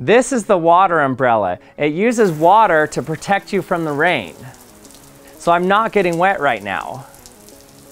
This is the water umbrella. It uses water to protect you from the rain. So I'm not getting wet right now.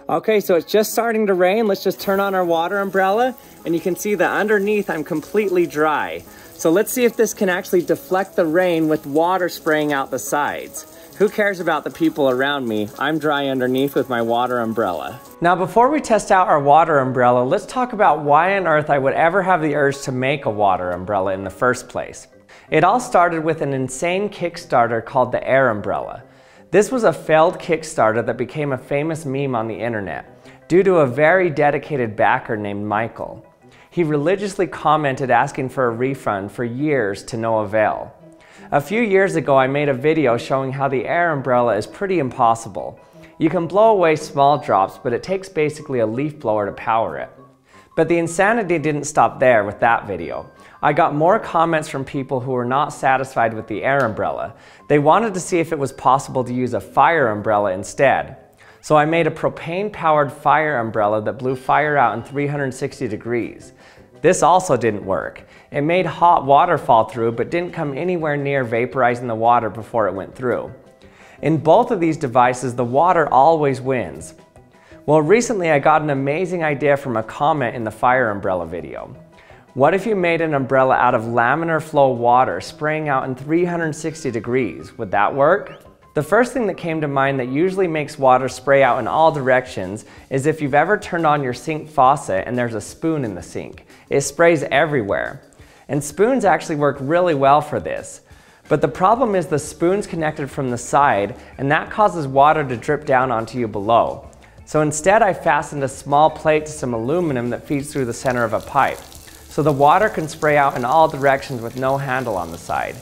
Okay, so it's just starting to rain. Let's just turn on our water umbrella, and you can see that underneath I'm completely dry. So let's see if this can actually deflect the rain with water spraying out the sides. Who cares about the people around me? I'm dry underneath with my water umbrella. Now, before we test out our water umbrella, let's talk about why on earth I would ever have the urge to make a water umbrella in the first place. It all started with an insane Kickstarter called the Air Umbrella. This was a failed Kickstarter that became a famous meme on the internet due to a very dedicated backer named Michael. He religiously commented asking for a refund for years to no avail. A few years ago, I made a video showing how the air umbrella is pretty impossible. You can blow away small drops, but it takes basically a leaf blower to power it. But the insanity didn't stop there with that video. I got more comments from people who were not satisfied with the air umbrella. They wanted to see if it was possible to use a fire umbrella instead. So I made a propane-powered fire umbrella that blew fire out in 360 degrees. This also didn't work. It made hot water fall through, but didn't come anywhere near vaporizing the water before it went through. In both of these devices, the water always wins. Well, recently I got an amazing idea from a comment in the fire umbrella video. What if you made an umbrella out of laminar flow water spraying out in 360 degrees? Would that work? The first thing that came to mind that usually makes water spray out in all directions is if you've ever turned on your sink faucet and there's a spoon in the sink. It sprays everywhere. And spoons actually work really well for this. But the problem is the spoon's connected from the side, and that causes water to drip down onto you below. So instead I fastened a small plate to some aluminum that feeds through the center of a pipe. So the water can spray out in all directions with no handle on the side.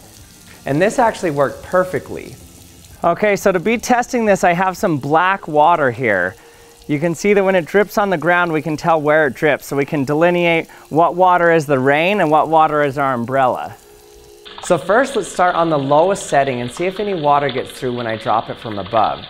And this actually worked perfectly. Okay, so to be testing this, I have some black water here. You can see that when it drips on the ground, we can tell where it drips. So we can delineate what water is the rain and what water is our umbrella. So first, let's start on the lowest setting and see if any water gets through when I drop it from above.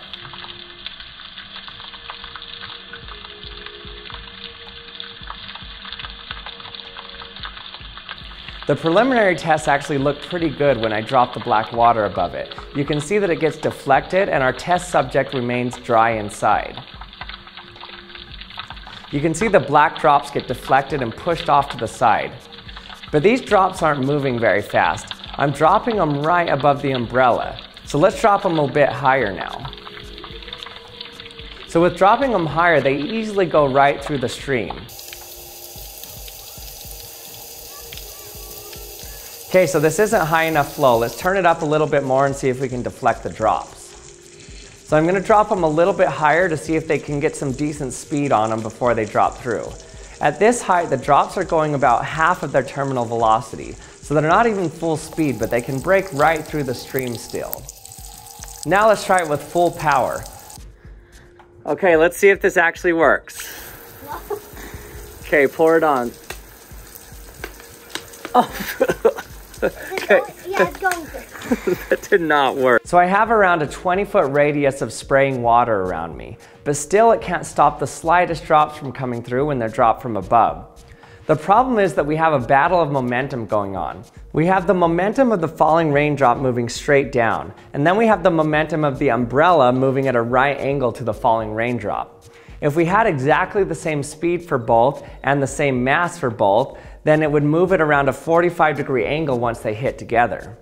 The preliminary test actually looked pretty good when I dropped the black water above it. You can see that it gets deflected and our test subject remains dry inside. You can see the black drops get deflected and pushed off to the side. But these drops aren't moving very fast. I'm dropping them right above the umbrella. So let's drop them a bit higher now. So with dropping them higher, they easily go right through the stream. Okay, so this isn't high enough flow. Let's turn it up a little bit more and see if we can deflect the drops. So I'm gonna drop them a little bit higher to see if they can get some decent speed on them before they drop through. At this height, the drops are going about half of their terminal velocity. So they're not even full speed, but they can break right through the stream still. Now let's try it with full power. Okay, let's see if this actually works. Okay, pour it on. Oh. Okay. Yeah, it's going through. That did not work. So I have around a 20-foot radius of spraying water around me, but still it can't stop the slightest drops from coming through when they're dropped from above. The problem is that we have a battle of momentum going on. We have the momentum of the falling raindrop moving straight down, and then we have the momentum of the umbrella moving at a right angle to the falling raindrop. If we had exactly the same speed for both and the same mass for both, then it would move at around a 45-degree angle once they hit together.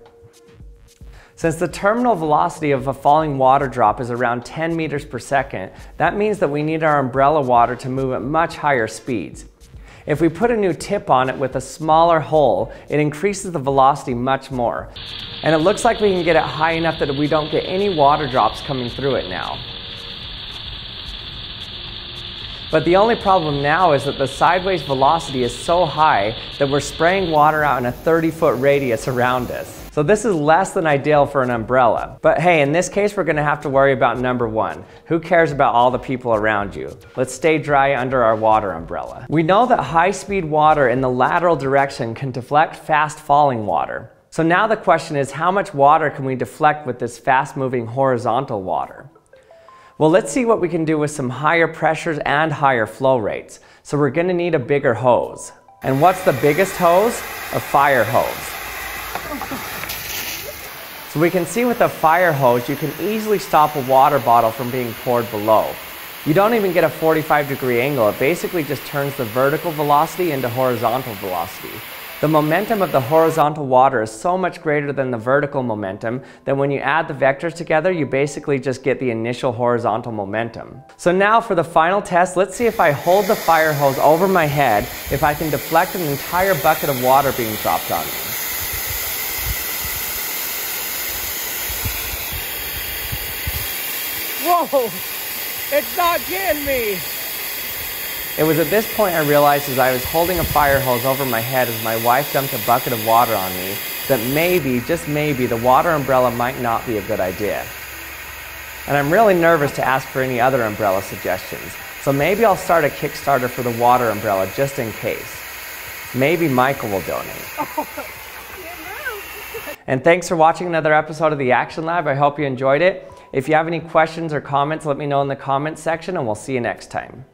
Since the terminal velocity of a falling water drop is around 10 meters per second, that means that we need our umbrella water to move at much higher speeds. If we put a new tip on it with a smaller hole, it increases the velocity much more. And it looks like we can get it high enough that we don't get any water drops coming through it now. But the only problem now is that the sideways velocity is so high that we're spraying water out in a 30-foot radius around us. So this is less than ideal for an umbrella. But hey, in this case, we're gonna have to worry about number one. Who cares about all the people around you? Let's stay dry under our water umbrella. We know that high-speed water in the lateral direction can deflect fast-falling water. So now the question is, how much water can we deflect with this fast-moving horizontal water? Well, let's see what we can do with some higher pressures and higher flow rates. So we're gonna need a bigger hose. And what's the biggest hose? A fire hose. So we can see with a fire hose, you can easily stop a water bottle from being poured below. You don't even get a 45-degree angle. It basically just turns the vertical velocity into horizontal velocity. The momentum of the horizontal water is so much greater than the vertical momentum that when you add the vectors together, you basically just get the initial horizontal momentum. So now for the final test, let's see if I hold the fire hose over my head, if I can deflect an entire bucket of water being dropped on me. Whoa, it's not getting me. It was at this point I realized as I was holding a fire hose over my head as my wife dumped a bucket of water on me that maybe, just maybe, the water umbrella might not be a good idea. And I'm really nervous to ask for any other umbrella suggestions, so maybe I'll start a Kickstarter for the water umbrella just in case. Maybe Michael will donate. And thanks for watching another episode of The Action Lab. I hope you enjoyed it. If you have any questions or comments, let me know in the comments section, and we'll see you next time.